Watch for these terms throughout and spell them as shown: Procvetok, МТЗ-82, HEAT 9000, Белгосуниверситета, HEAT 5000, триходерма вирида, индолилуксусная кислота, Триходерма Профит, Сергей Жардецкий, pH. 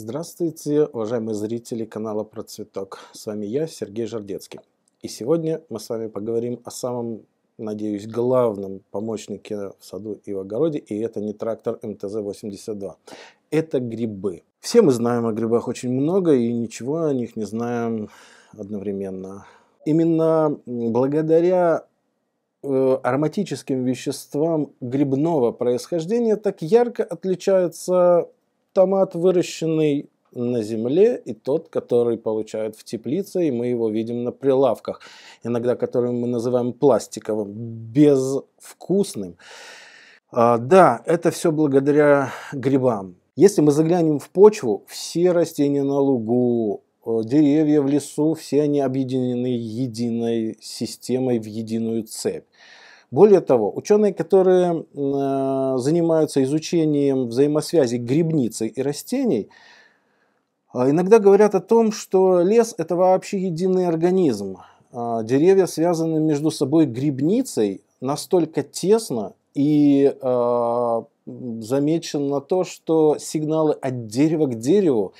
Здравствуйте, уважаемые зрители канала Procvetok. С вами я, Сергей Жардецкий. И сегодня мы с вами поговорим о самом, надеюсь, главном помощнике в саду и в огороде. И это не трактор МТЗ-82. Это грибы. Все мы знаем о грибах очень много и ничего о них не знаем одновременно. Именно благодаря ароматическим веществам грибного происхождения так ярко отличаются томат, выращенный на земле, и тот, который получают в теплице, и мы его видим на прилавках, иногда который мы называем пластиковым, безвкусным. Да, это все благодаря грибам. Если мы заглянем в почву, все растения на лугу, деревья в лесу, все они объединены единой системой в единую цепь. Более того, ученые, которые занимаются изучением взаимосвязи грибницы и растений, иногда говорят о том, что лес – это вообще единый организм. Деревья связаны между собой грибницей настолько тесно, и замечено то, что сигналы от дерева к дереву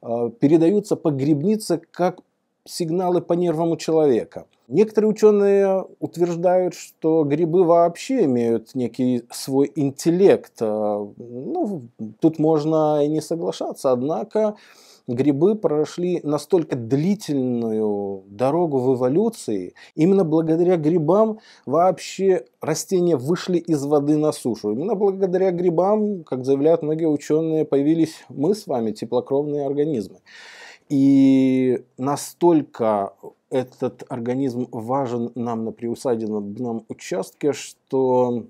передаются по грибнице как сигналы по нервам у человека. Некоторые ученые утверждают, что грибы вообще имеют некий свой интеллект. Ну, тут можно и не соглашаться, однако грибы прошли настолько длительную дорогу в эволюции. Именно благодаря грибам вообще растения вышли из воды на сушу. Именно благодаря грибам, как заявляют многие ученые, появились мы с вами, теплокровные организмы. И настолько этот организм важен нам на приусадебном участке, что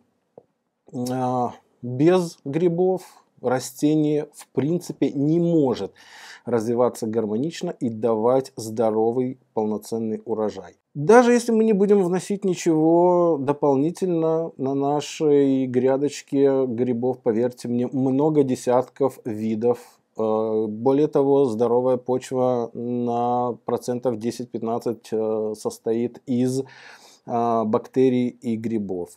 без грибов растение в принципе не может развиваться гармонично и давать здоровый полноценный урожай. Даже если мы не будем вносить ничего дополнительно, на нашей грядочке грибов, поверьте мне, много десятков видов. Более того, здоровая почва на процентов 10-15 состоит из бактерий и грибов.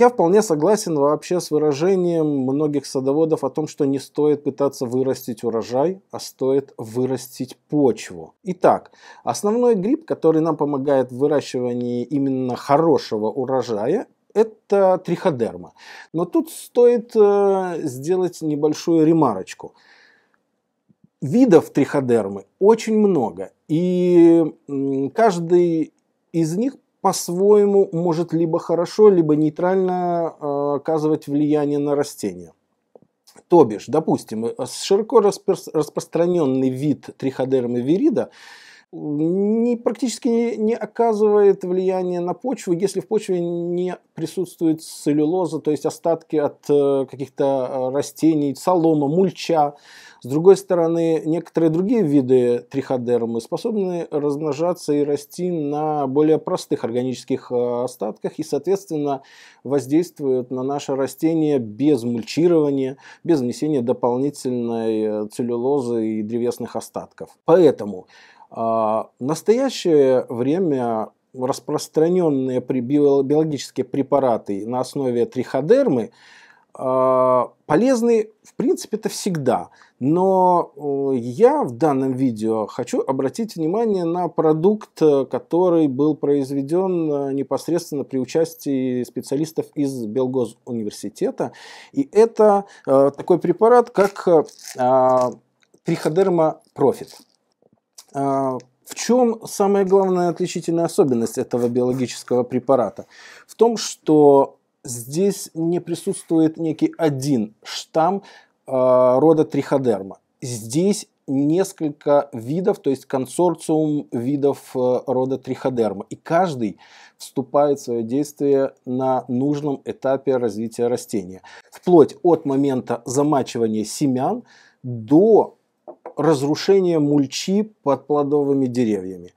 Я вполне согласен вообще с выражением многих садоводов о том, что не стоит пытаться вырастить урожай, а стоит вырастить почву. Итак, основной гриб, который нам помогает в выращивании именно хорошего урожая, это триходерма. Но тут стоит сделать небольшую ремарочку. Видов триходермы очень много, и каждый из них по-своему может либо хорошо, либо нейтрально оказывать влияние на растения. То бишь, допустим, широко распространенный вид триходермы вирида практически не оказывает влияния на почву, если в почве не присутствует целлюлоза, то есть остатки от каких-то растений, солома, мульча. С другой стороны, некоторые другие виды триходермы способны размножаться и расти на более простых органических остатках и, соответственно, воздействуют на наше растение без мульчирования, без внесения дополнительной целлюлозы и древесных остатков. Поэтому в настоящее время распространенные биологические препараты на основе триходермы полезны, в принципе, это всегда. Но я в данном видео хочу обратить внимание на продукт, который был произведен непосредственно при участии специалистов из Белгосуниверситета. И это такой препарат, как Триходерма Профит. В чем самая главная отличительная особенность этого биологического препарата? В том, что здесь не присутствует некий один штамм рода триходерма. Здесь несколько видов, то есть консорциум видов рода триходерма. И каждый вступает в свое действие на нужном этапе развития растения. Вплоть от момента замачивания семян до разрушение мульчи под плодовыми деревьями.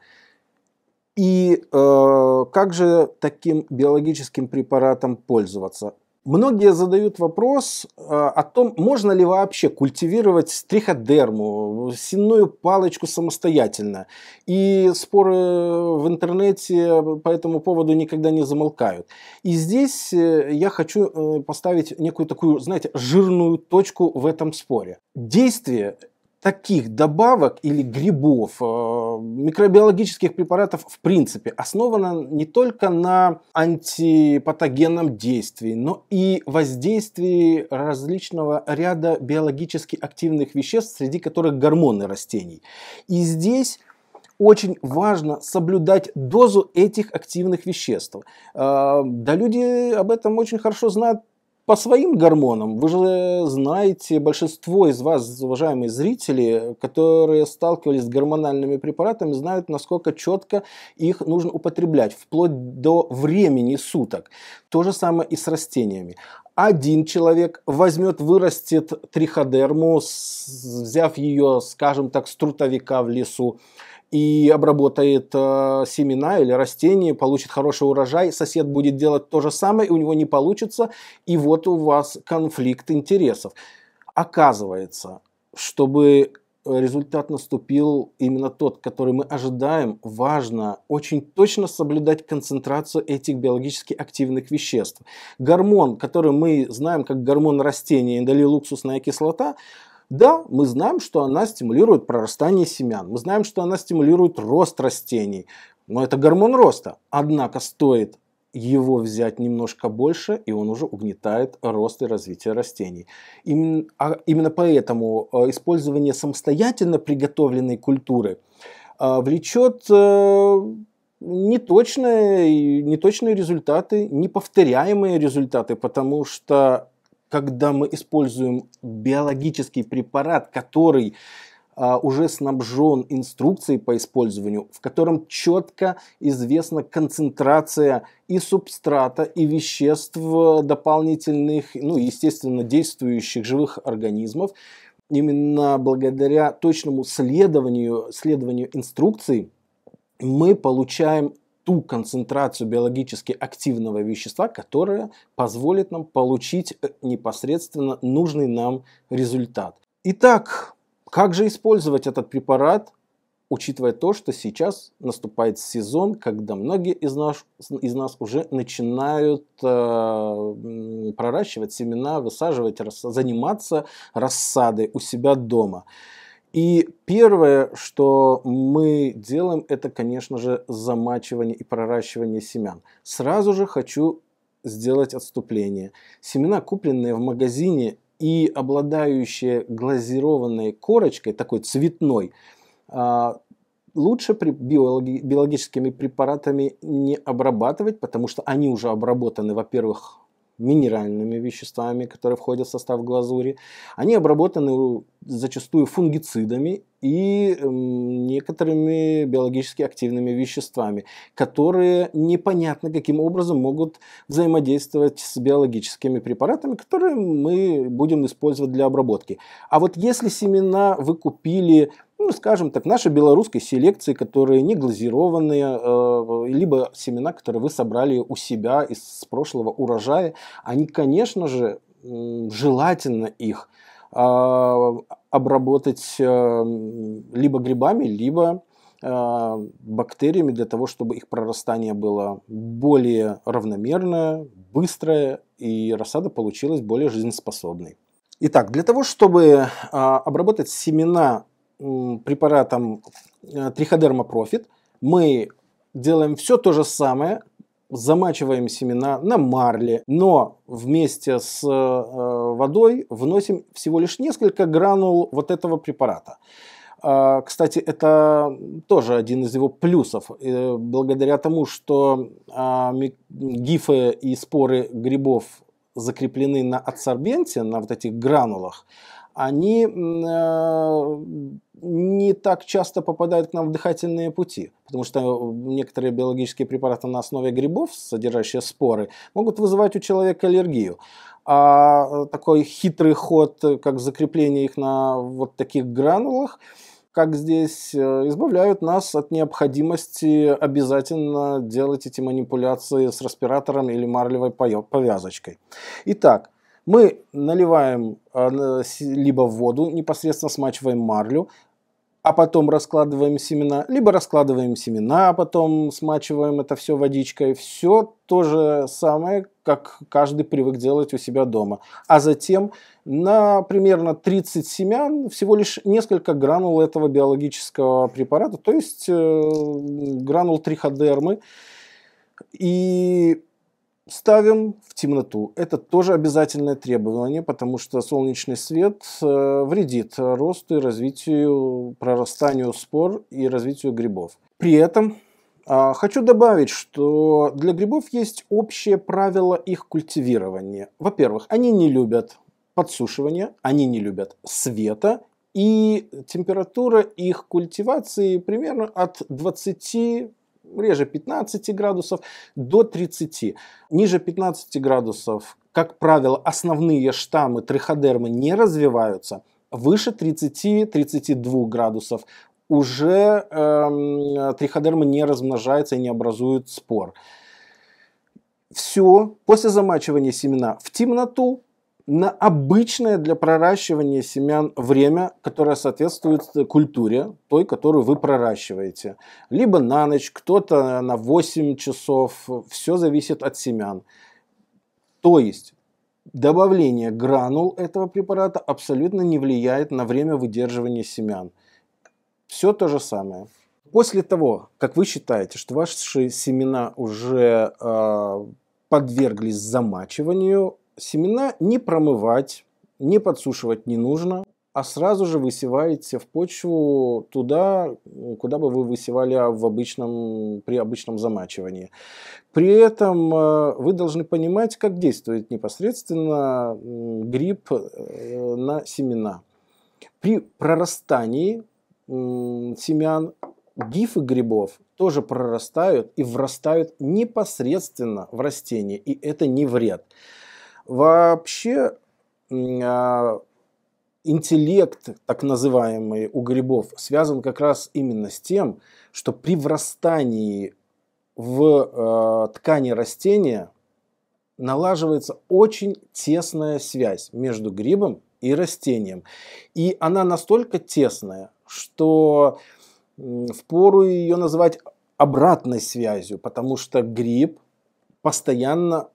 И как же таким биологическим препаратом пользоваться? Многие задают вопрос о том, можно ли вообще культивировать триходерму, сенную палочку самостоятельно. И споры в интернете по этому поводу никогда не замолкают. И здесь я хочу поставить некую такую, знаете, жирную точку в этом споре. Действие таких добавок или грибов, микробиологических препаратов в принципе основана не только на антипатогенном действии, но и воздействии различного ряда биологически активных веществ, среди которых гормоны растений. И здесь очень важно соблюдать дозу этих активных веществ. Да, люди об этом очень хорошо знают по своим гормонам. Вы же знаете, большинство из вас, уважаемые зрители, которые сталкивались с гормональными препаратами, знают, насколько четко их нужно употреблять, вплоть до времени суток. То же самое и с растениями. Один человек возьмет, вырастет триходерму, взяв ее, скажем так, с трутовика в лесу, и обработает семена или растения, получит хороший урожай, сосед будет делать то же самое, у него не получится, и вот у вас конфликт интересов. Оказывается, чтобы результат наступил именно тот, который мы ожидаем, важно очень точно соблюдать концентрацию этих биологически активных веществ. Гормон, который мы знаем как гормон растения, индолилуксусная кислота, да, мы знаем, что она стимулирует прорастание семян, мы знаем, что она стимулирует рост растений, но это гормон роста. Однако стоит его взять немножко больше, и он уже угнетает рост и развитие растений. Именно поэтому использование самостоятельно приготовленной культуры влечет неточные результаты, неповторяемые результаты, потому что когда мы используем биологический препарат, который уже снабжен инструкцией по использованию, в котором четко известна концентрация и субстрата, и веществ дополнительных, ну, естественно, действующих живых организмов, именно благодаря точному следованию инструкций мы получаем ту концентрацию биологически активного вещества, которая позволит нам получить непосредственно нужный нам результат. Итак, как же использовать этот препарат, учитывая то, что сейчас наступает сезон, когда многие из нас уже начинают проращивать семена, высаживать, заниматься рассадой у себя дома. И первое, что мы делаем, это, конечно же, замачивание и проращивание семян. Сразу же хочу сделать отступление. Семена, купленные в магазине и обладающие глазированной корочкой, такой цветной, лучше биологическими препаратами не обрабатывать, потому что они уже обработаны, во-первых, минеральными веществами, которые входят в состав глазури. Они обработаны зачастую фунгицидами и некоторыми биологически активными веществами, которые непонятно каким образом могут взаимодействовать с биологическими препаратами, которые мы будем использовать для обработки. А вот если семена вы купили, ну, скажем так, нашей белорусской селекции, которые не глазированные, либо семена, которые вы собрали у себя из прошлого урожая, они, конечно же, желательно их обработать либо грибами, либо бактериями, для того, чтобы их прорастание было более равномерное, быстрое, и рассада получилась более жизнеспособной. Итак, для того, чтобы обработать семена препаратом Триходерма Профит, мы делаем все то же самое, замачиваем семена на марле, но вместе с водой вносим всего лишь несколько гранул вот этого препарата. Кстати, это тоже один из его плюсов. Благодаря тому, что гифы и споры грибов закреплены на адсорбенте, на вот этих гранулах, они не так часто попадают к нам в дыхательные пути, потому что некоторые биологические препараты на основе грибов, содержащие споры, могут вызывать у человека аллергию. А такой хитрый ход, как закрепление их на вот таких гранулах, как здесь, избавляют нас от необходимости обязательно делать эти манипуляции с респиратором или марлевой повязочкой. Итак, мы наливаем либо в воду, непосредственно смачиваем марлю, а потом раскладываем семена, либо раскладываем семена, а потом смачиваем это все водичкой. Все то же самое, как каждый привык делать у себя дома. А затем на примерно 30 семян всего лишь несколько гранул этого биологического препарата, то есть гранул триходермы, и ставим в темноту. Это тоже обязательное требование, потому что солнечный свет вредит росту и развитию, прорастанию спор и развитию грибов. При этом хочу добавить, что для грибов есть общее правило их культивирования. Во-первых, они не любят подсушивания, они не любят света, и температура их культивации примерно от 20, реже 15 градусов до 30. Ниже 15 градусов, как правило, основные штаммы триходермы не развиваются. Выше 30-32 градусов уже триходерма не размножается и не образует спор. Все, после замачивания семена в темноту, на обычное для проращивания семян время, которое соответствует культуре, той, которую вы проращиваете. Либо на ночь, кто-то на 8 часов, все зависит от семян. То есть добавление гранул этого препарата абсолютно не влияет на время выдерживания семян. Все то же самое. После того, как вы считаете, что ваши семена уже подверглись замачиванию, семена не промывать, не подсушивать не нужно, а сразу же высеваете в почву туда, куда бы вы высевали при обычном замачивании. При этом вы должны понимать, как действует непосредственно гриб на семена. При прорастании семян гифы грибов тоже прорастают и врастают непосредственно в растение, и это не вред. Вообще интеллект, так называемый, у грибов связан как раз именно с тем, что при врастании в ткани растения налаживается очень тесная связь между грибом и растением. И она настолько тесная, что впору ее называть обратной связью, потому что гриб постоянно,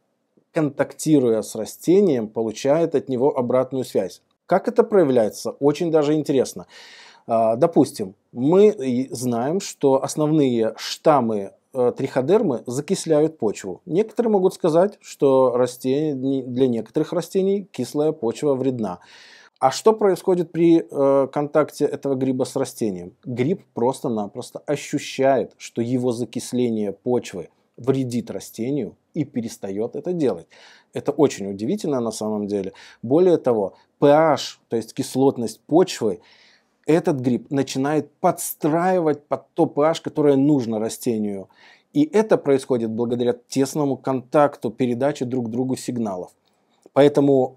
контактируя с растением, получает от него обратную связь. Как это проявляется? Очень даже интересно. Допустим, мы знаем, что основные штаммы триходермы закисляют почву. Некоторые могут сказать, что для некоторых растений кислая почва вредна. А что происходит при контакте этого гриба с растением? Гриб просто-напросто ощущает, что его закисление почвы вредит растению, и перестает это делать. Это очень удивительно на самом деле. Более того, pH, то есть кислотность почвы, этот гриб начинает подстраивать под то pH, которое нужно растению. И это происходит благодаря тесному контакту, передаче друг другу сигналов. Поэтому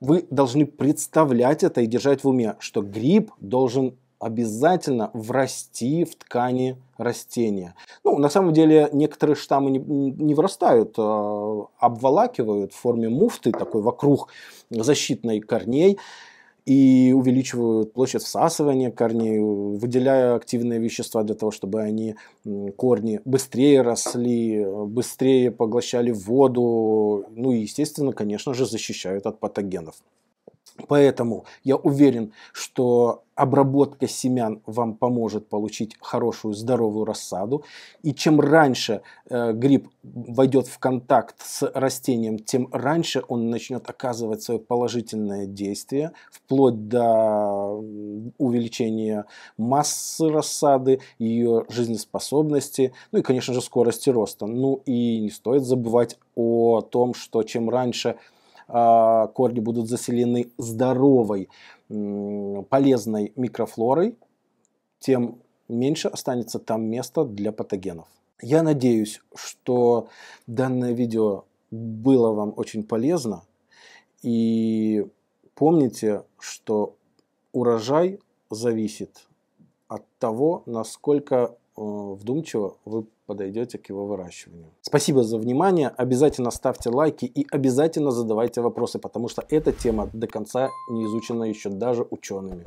вы должны представлять это и держать в уме, что гриб должен обязательно врасти в ткани растения. Ну, на самом деле, некоторые штаммы не врастают, а обволакивают в форме муфты, такой вокруг защитной корней, и увеличивают площадь всасывания корней, выделяя активные вещества для того, чтобы они, корни, быстрее росли, быстрее поглощали воду, ну и, естественно, конечно же, защищают от патогенов. Поэтому я уверен, что обработка семян вам поможет получить хорошую здоровую рассаду. И чем раньше гриб войдет в контакт с растением, тем раньше он начнет оказывать свое положительное действие, вплоть до увеличения массы рассады, ее жизнеспособности, ну и, конечно же, скорости роста. Ну и не стоит забывать о том, что чем раньше корни будут заселены здоровой, полезной микрофлорой, тем меньше останется там места для патогенов. Я надеюсь, что данное видео было вам очень полезно. И помните, что урожай зависит от того, насколько вдумчиво вы подойдете к его выращиванию. Спасибо за внимание. Обязательно ставьте лайки и обязательно задавайте вопросы, потому что эта тема до конца не изучена еще даже учеными.